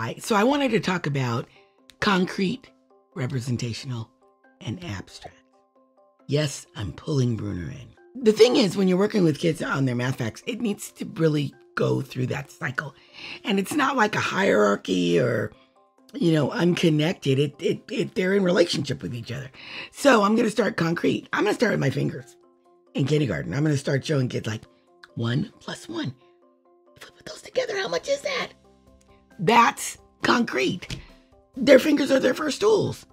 Hi, so I wanted to talk about concrete, representational, and abstract. Yes, I'm pulling Bruner in. The thing is, when you're working with kids on their math facts, it needs to really go through that cycle. And it's not like a hierarchy or, you know, unconnected. They're in relationship with each other. So I'm going to start concrete. I'm going to start with my fingers in kindergarten. I'm going to start showing kids like 1 plus 1. If we put those together, how much is that? That's concrete. Their fingers are their first tools.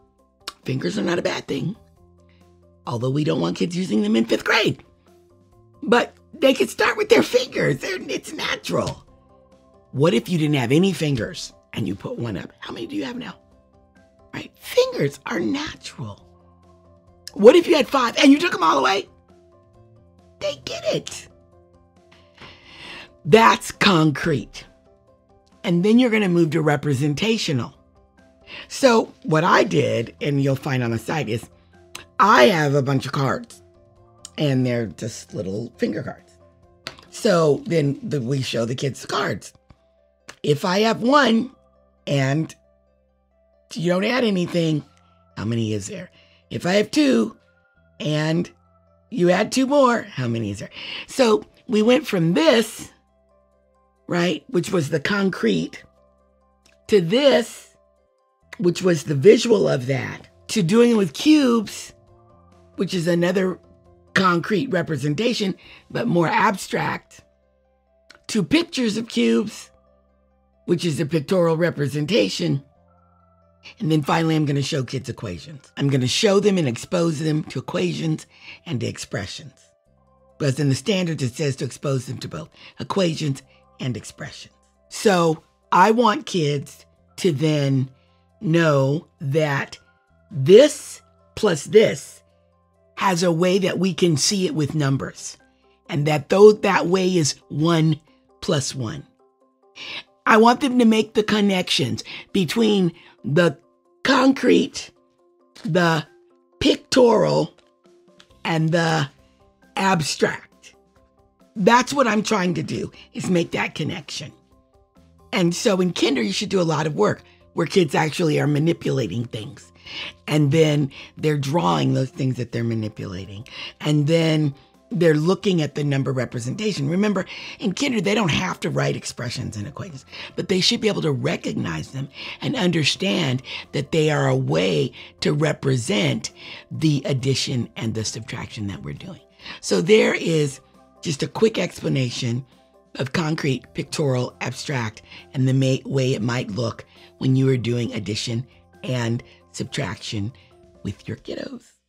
Fingers are not a bad thing, although we don't want kids using them in 5th grade. But they can start with their fingers. It's natural. What if you didn't have any fingers and you put one up? How many do you have now? Right? Fingers are natural. What if you had 5 and you took them all away? They get it. That's concrete. And then you're going to move to representational. So what I did, and you'll find on the site, is I have a bunch of cards and they're just little finger cards. So then we show the kids the cards. If I have 1 and you don't add anything, how many is there? If I have 2 and you add 2 more, how many is there? So we went from this, right, which was the concrete, to this, which was the visual of that, to doing it with cubes, which is another concrete representation, but more abstract, to pictures of cubes, which is a pictorial representation. And then finally, I'm going to show kids equations. I'm going to show them and expose them to equations and to expressions. Because in the standards, it says to expose them to both equations and expressions. So I want kids to then know that this plus this has a way that we can see it with numbers, and that though that way is 1 plus 1. I want them to make the connections between the concrete, the pictorial, and the abstract. That's what I'm trying to do, is make that connection. And so in kinder, you should do a lot of work where kids actually are manipulating things. And then they're drawing those things that they're manipulating. And then they're looking at the number representation. Remember, in kinder, they don't have to write expressions and equations, but they should be able to recognize them and understand that they are a way to represent the addition and the subtraction that we're doing. So there is just a quick explanation of concrete, pictorial, abstract, and the way it might look when you are doing addition and subtraction with your kiddos.